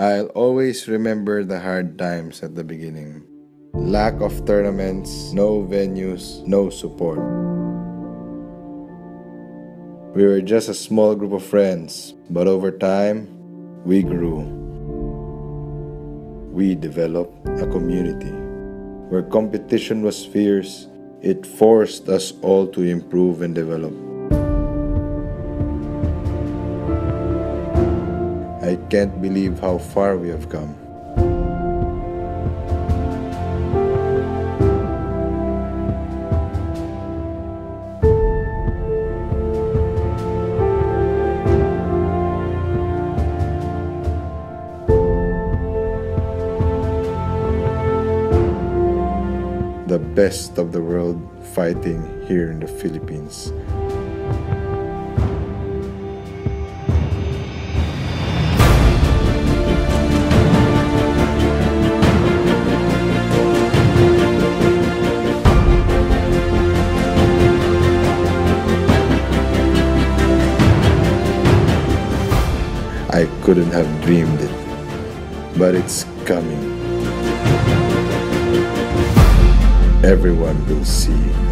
I'll always remember the hard times at the beginning. Lack of tournaments, no venues, no support. We were just a small group of friends, but over time, we grew. We developed a community. Where competition was fierce, it forced us all to improve and develop. I can't believe how far we have come. The best of the world fighting here in the Philippines. I couldn't have dreamed it, but it's coming. Everyone will see.